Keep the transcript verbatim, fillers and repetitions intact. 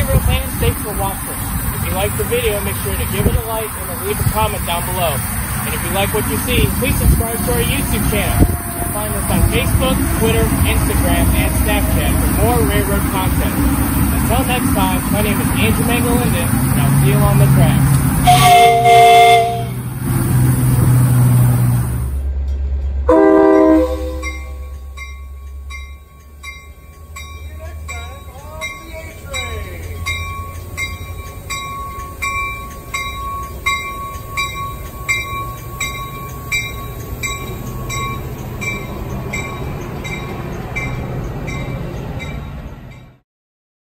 neighborhood plans. Thanks for watching. If you like the video, make sure to give it a like and leave a comment down below. And if you like what you see, please subscribe to our YouTube channel. And find us on Facebook, Twitter, Instagram, and Snapchat for more railroad content. Until next time, my name is Andrew Mangalindan, and I'll see you on the track.